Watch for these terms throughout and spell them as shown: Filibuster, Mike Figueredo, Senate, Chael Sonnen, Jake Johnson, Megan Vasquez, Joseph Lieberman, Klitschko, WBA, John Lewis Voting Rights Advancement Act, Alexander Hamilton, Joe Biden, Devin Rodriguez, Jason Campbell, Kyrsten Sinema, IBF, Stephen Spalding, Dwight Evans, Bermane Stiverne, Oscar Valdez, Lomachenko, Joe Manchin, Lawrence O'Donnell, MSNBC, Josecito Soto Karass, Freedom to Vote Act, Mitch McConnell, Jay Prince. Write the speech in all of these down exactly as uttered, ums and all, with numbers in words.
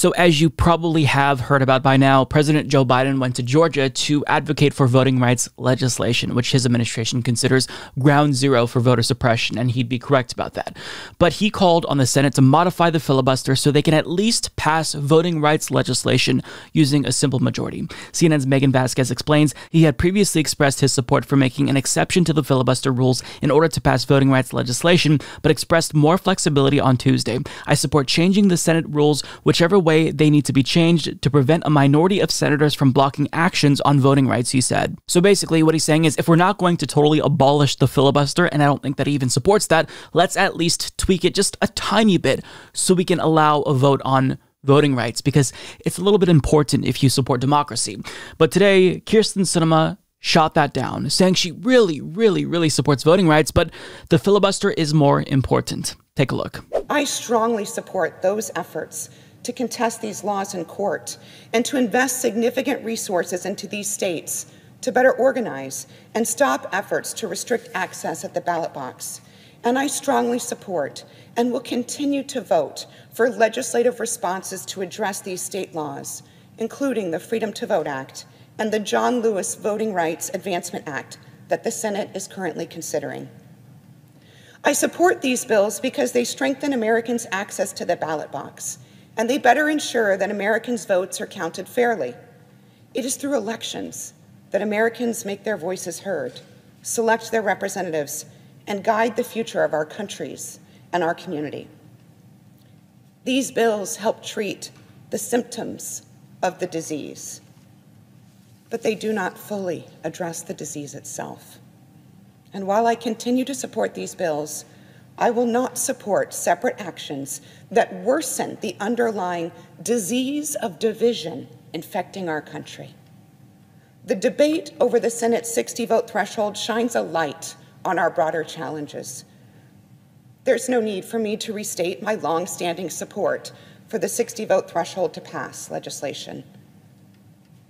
So as you probably have heard about by now, President Joe Biden went to Georgia to advocate for voting rights legislation, which his administration considers ground zero for voter suppression, and he'd be correct about that. But he called on the Senate to modify the filibuster so they can at least pass voting rights legislation using a simple majority. C N N's Megan Vasquez explains he had previously expressed his support for making an exception to the filibuster rules in order to pass voting rights legislation, but expressed more flexibility on Tuesday. I support changing the Senate rules whichever way they need to be changed to prevent a minority of senators from blocking actions on voting rights, he said. So basically what he's saying is, if we're not going to totally abolish the filibuster, and I don't think that he even supports that, let's at least tweak it just a tiny bit so we can allow a vote on voting rights, because it's a little bit important if you support democracy. But today, Kyrsten Sinema shot that down, saying she really, really, really supports voting rights, but the filibuster is more important. Take a look. I strongly support those efforts to contest these laws in court and to invest significant resources into these states to better organize and stop efforts to restrict access at the ballot box. And I strongly support and will continue to vote for legislative responses to address these state laws, including the Freedom to Vote Act and the John Lewis Voting Rights Advancement Act that the Senate is currently considering. I support these bills because they strengthen Americans' access to the ballot box, and they better ensure that Americans' votes are counted fairly. It is through elections that Americans make their voices heard, select their representatives, and guide the future of our countries and our community. These bills help treat the symptoms of the disease, but they do not fully address the disease itself. And while I continue to support these bills, I will not support separate actions that worsen the underlying disease of division infecting our country. The debate over the Senate's sixty vote threshold shines a light on our broader challenges. There's no need for me to restate my long-standing support for the sixty vote threshold to pass legislation.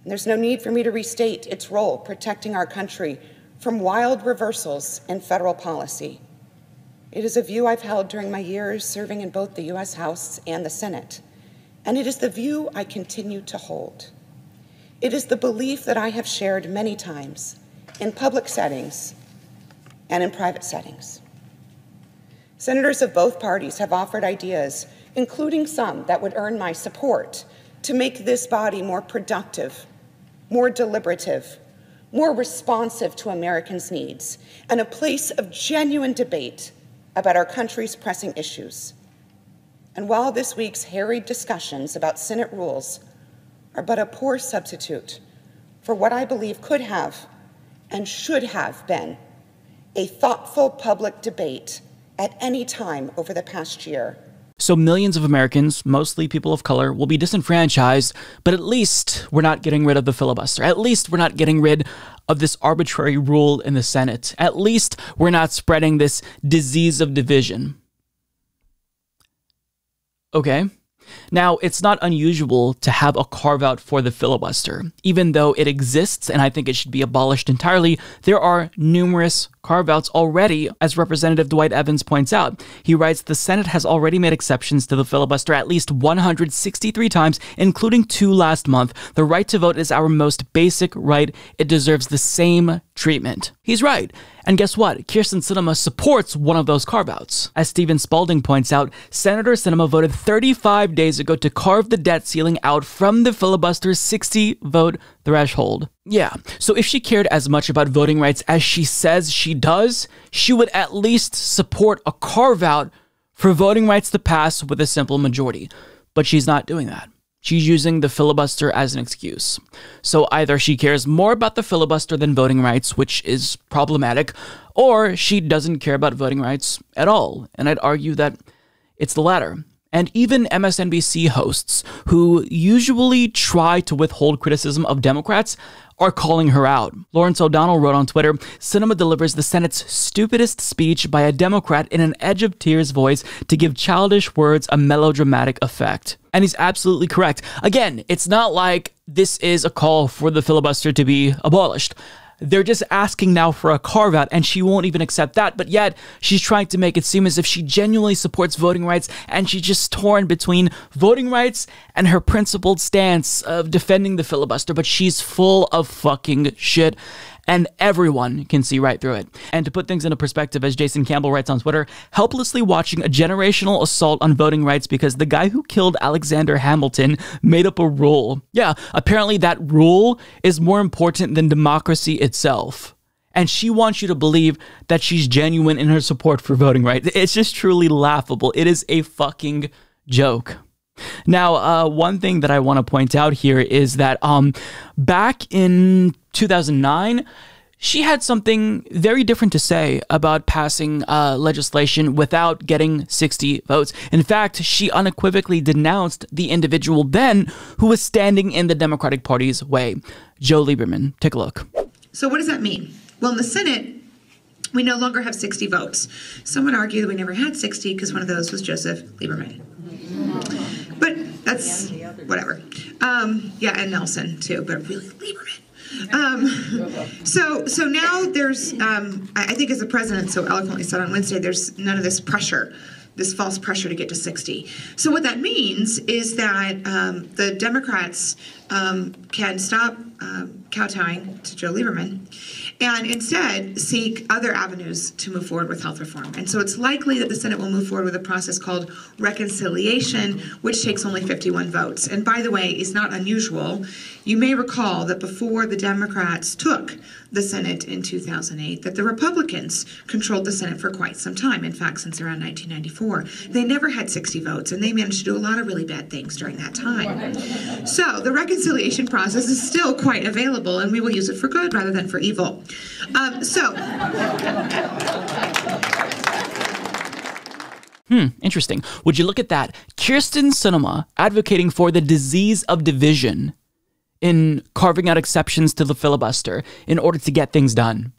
And there's no need for me to restate its role protecting our country from wild reversals in federal policy. It is a view I've held during my years serving in both the U S House and the Senate, and it is the view I continue to hold. It is the belief that I have shared many times in public settings and in private settings. Senators of both parties have offered ideas, including some that would earn my support, to make this body more productive, more deliberative, more responsive to Americans' needs, and a place of genuine debate about our country's pressing issues. And while this week's harried discussions about Senate rules are but a poor substitute for what I believe could have and should have been a thoughtful public debate at any time over the past year. So millions of Americans, mostly people of color, will be disenfranchised, but at least we're not getting rid of the filibuster. At least we're not getting rid of this arbitrary rule in the Senate. At least we're not spreading this disease of division. Okay. Now, it's not unusual to have a carve-out for the filibuster. Even though it exists, and I think it should be abolished entirely, there are numerous carve-outs already, as Representative Dwight Evans points out. He writes, the Senate has already made exceptions to the filibuster at least one hundred sixty-three times, including two last month. The right to vote is our most basic right. It deserves the same treatment. He's right. And guess what? Kyrsten Sinema supports one of those carve-outs. As Stephen Spalding points out, Senator Sinema voted thirty-five days ago to carve the debt ceiling out from the filibuster's sixty vote threshold. Yeah, so if she cared as much about voting rights as she says she does, she would at least support a carve-out for voting rights to pass with a simple majority. But she's not doing that. She's using the filibuster as an excuse. So either she cares more about the filibuster than voting rights, which is problematic, or she doesn't care about voting rights at all. And I'd argue that it's the latter. And even M S N B C hosts, who usually try to withhold criticism of Democrats, are calling her out. Lawrence O'Donnell wrote on Twitter, Sinema delivers the Senate's stupidest speech by a Democrat in an edge-of-tears voice to give childish words a melodramatic effect. And he's absolutely correct. Again, it's not like this is a call for the filibuster to be abolished. They're just asking now for a carve-out, and she won't even accept that. But yet, she's trying to make it seem as if she genuinely supports voting rights, and she's just torn between voting rights and her principled stance of defending the filibuster. But she's full of fucking shit, and everyone can see right through it. And to put things into perspective, as Jason Campbell writes on Twitter, helplessly watching a generational assault on voting rights because the guy who killed Alexander Hamilton made up a rule. Yeah, apparently that rule is more important than democracy itself. And she wants you to believe that she's genuine in her support for voting rights. It's just truly laughable. It is a fucking joke. Now, uh, one thing that I want to point out here is that um, back in two thousand nine, she had something very different to say about passing uh, legislation without getting sixty votes. In fact, she unequivocally denounced the individual then who was standing in the Democratic Party's way, Joe Lieberman. Take a look. So what does that mean? Well, in the Senate, we no longer have sixty votes. Some would argue that we never had sixty because one of those was Joseph Lieberman. But that's whatever. Um, yeah, and Nelson too, but really Lieberman. Um, so, so now there's, um, I think as the president so eloquently said on Wednesday, there's none of this pressure, this false pressure to get to sixty. So what that means is that um, the Democrats um, can stop um, kowtowing to Joe Lieberman and instead seek other avenues to move forward with health reform. And so it's likely that the Senate will move forward with a process called reconciliation, which takes only fifty-one votes. And by the way, it's not unusual. You may recall that before the Democrats took the Senate in two thousand eight, that the Republicans controlled the Senate for quite some time, in fact, since around nineteen ninety-four. They never had sixty votes, and they managed to do a lot of really bad things during that time. So the reconciliation process is still quite available, and we will use it for good rather than for evil. Um, so. Hmm, interesting. Would you look at that? Kyrsten Sinema advocating for the disease of division in carving out exceptions to the filibuster in order to get things done.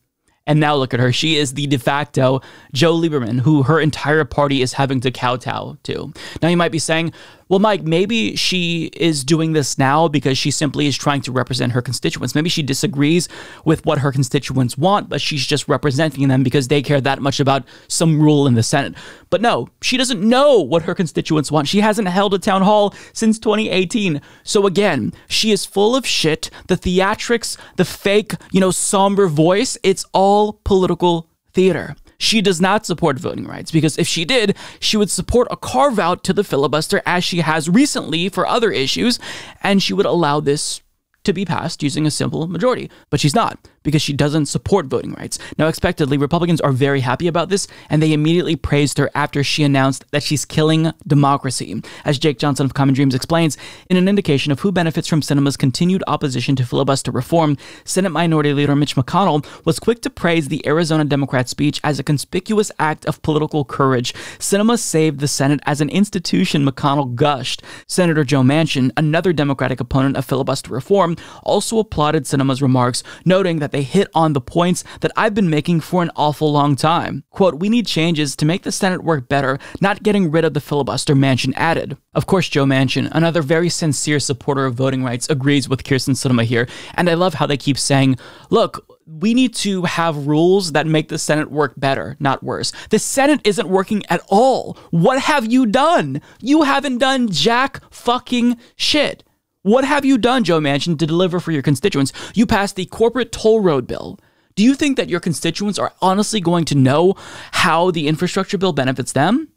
And now look at her. She is the de facto Joe Lieberman, who her entire party is having to kowtow to. Now you might be saying, well, Mike, maybe she is doing this now because she simply is trying to represent her constituents. Maybe she disagrees with what her constituents want, but she's just representing them because they care that much about some rule in the Senate. But no, she doesn't know what her constituents want. She hasn't held a town hall since twenty eighteen. So again, she is full of shit. The theatrics, the fake, you know, somber voice, it's all political theater. She does not support voting rights because if she did, she would support a carve-out to the filibuster as she has recently for other issues, and she would allow this to be passed using a simple majority. But she's not because she doesn't support voting rights. Now, expectedly, Republicans are very happy about this, and they immediately praised her after she announced that she's killing democracy. As Jake Johnson of Common Dreams explains, in an indication of who benefits from Sinema's continued opposition to filibuster reform, Senate Minority Leader Mitch McConnell was quick to praise the Arizona Democrat speech as a conspicuous act of political courage. Sinema saved the Senate as an institution, McConnell gushed. Senator Joe Manchin, another Democratic opponent of filibuster reform, also applauded Sinema's remarks, noting that they hit on the points that I've been making for an awful long time. Quote, we need changes to make the Senate work better, not getting rid of the filibuster, Manchin added. Of course, Joe Manchin, another very sincere supporter of voting rights, agrees with Kyrsten Sinema here. And I love how they keep saying, look, we need to have rules that make the Senate work better, not worse. The Senate isn't working at all. What have you done? You haven't done jack fucking shit. What have you done, Joe Manchin, to deliver for your constituents? You passed the corporate toll road bill. Do you think that your constituents are honestly going to know how the infrastructure bill benefits them?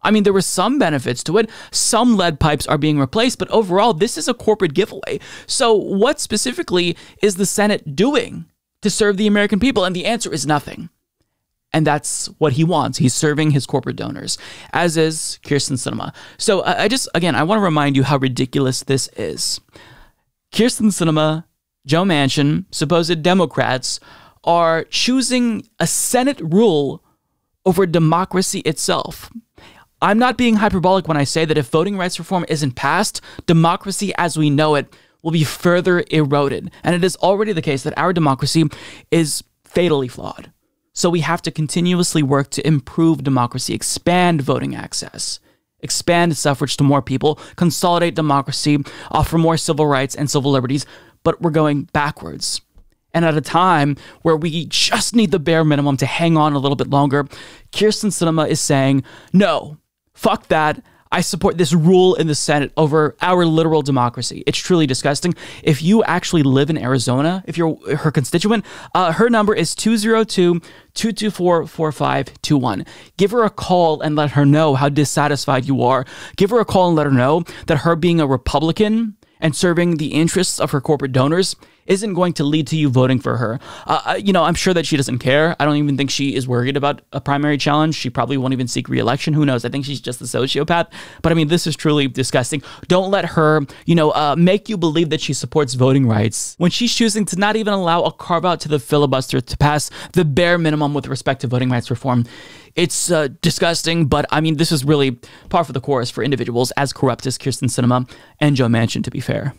I mean, there were some benefits to it. Some lead pipes are being replaced, but overall, this is a corporate giveaway. So what specifically is the Senate doing to serve the American people? And the answer is nothing. And that's what he wants. He's serving his corporate donors, as is Kyrsten Sinema. So I just, again, I want to remind you how ridiculous this is. Kyrsten Sinema, Joe Manchin, supposed Democrats are choosing a Senate rule over democracy itself. I'm not being hyperbolic when I say that if voting rights reform isn't passed, democracy as we know it will be further eroded. And it is already the case that our democracy is fatally flawed. So we have to continuously work to improve democracy, expand voting access, expand suffrage to more people, consolidate democracy, offer more civil rights and civil liberties, but we're going backwards. and at a time where we just need the bare minimum to hang on a little bit longer, Kyrsten Sinema is saying, no, fuck that. I support this rule in the Senate over our literal democracy. It's truly disgusting. If you actually live in Arizona, if you're her constituent, uh, her number is two zero two, two two four, four five two one. Give her a call and let her know how dissatisfied you are. Give her a call and let her know that her being a Republican and serving the interests of her corporate donors isn't going to lead to you voting for her. Uh, you know, I'm sure that she doesn't care. I don't even think she is worried about a primary challenge. She probably won't even seek re-election. Who knows? I think she's just a sociopath. But I mean, this is truly disgusting. Don't let her, you know, uh, make you believe that she supports voting rights when she's choosing to not even allow a carve-out to the filibuster to pass the bare minimum with respect to voting rights reform. It's uh, disgusting, but I mean, this is really par for the course for individuals as corrupt as Kyrsten Sinema and Joe Manchin, to be fair.